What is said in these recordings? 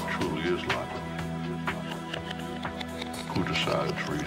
God truly is life? Who decides reason?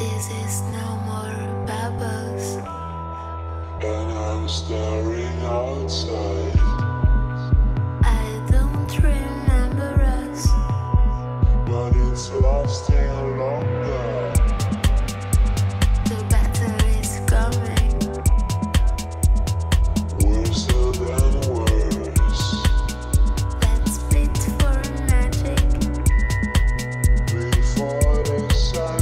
This is no more bubbles. And I'm staring outside. I don't remember us, but it's lasting longer. The battle is coming. Worse than worse. Let's bid for magic before the sun.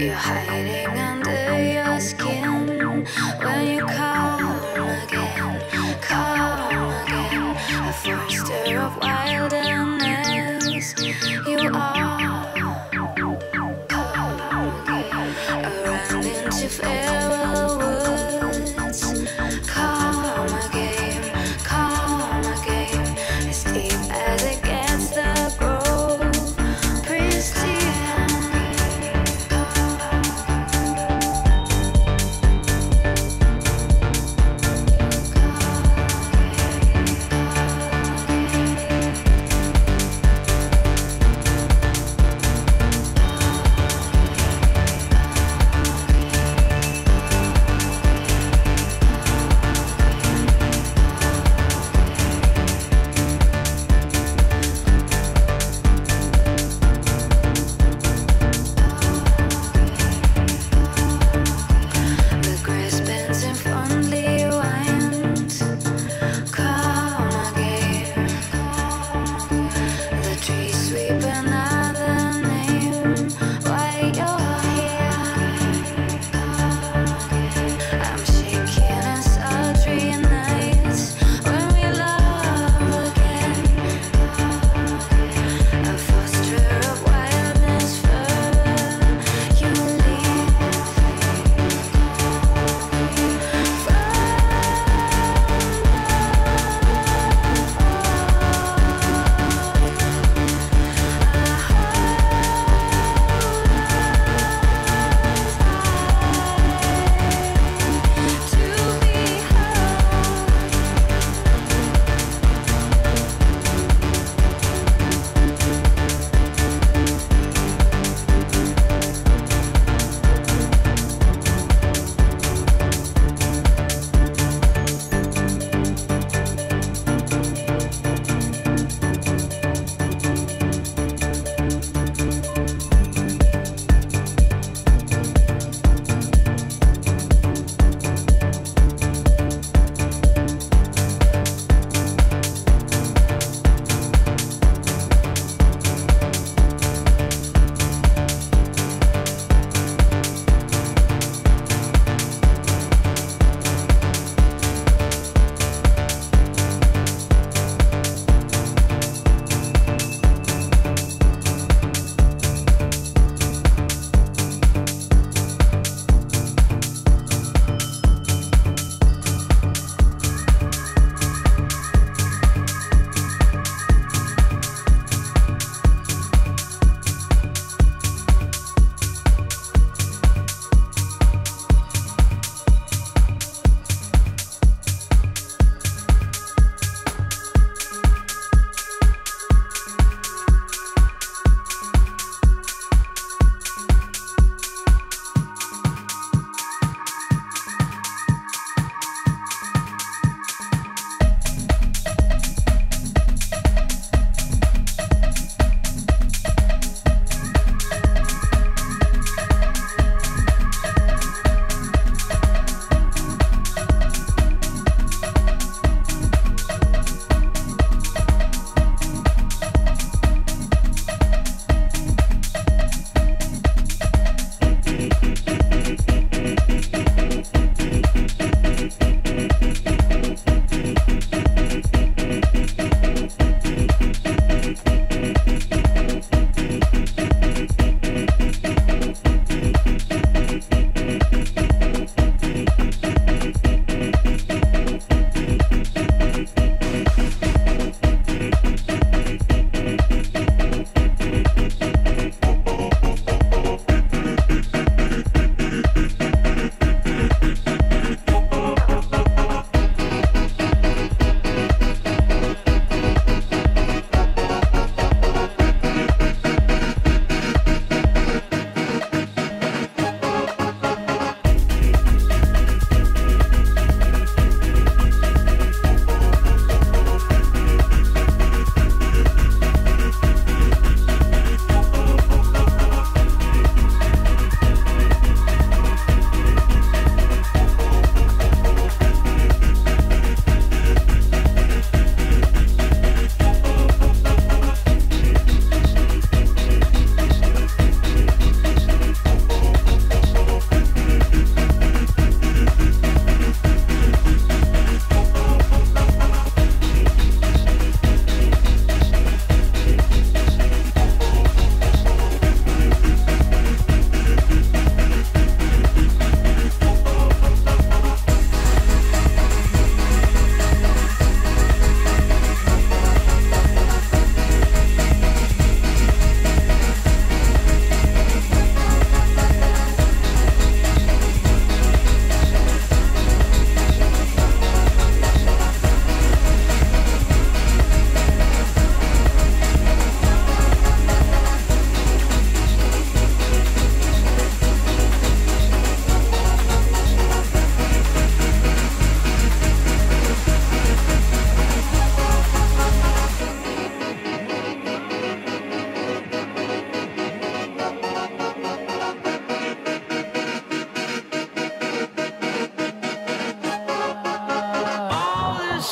You're hiding under your skin when you come again. A forester of wilderness, you are. Around into feral woods, come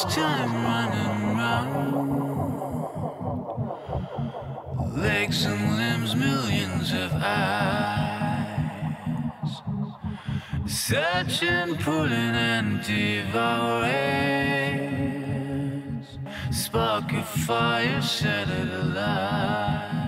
First time running round, legs and limbs, millions of eyes, searching, pulling and devouring. Spark of fire, set it alight.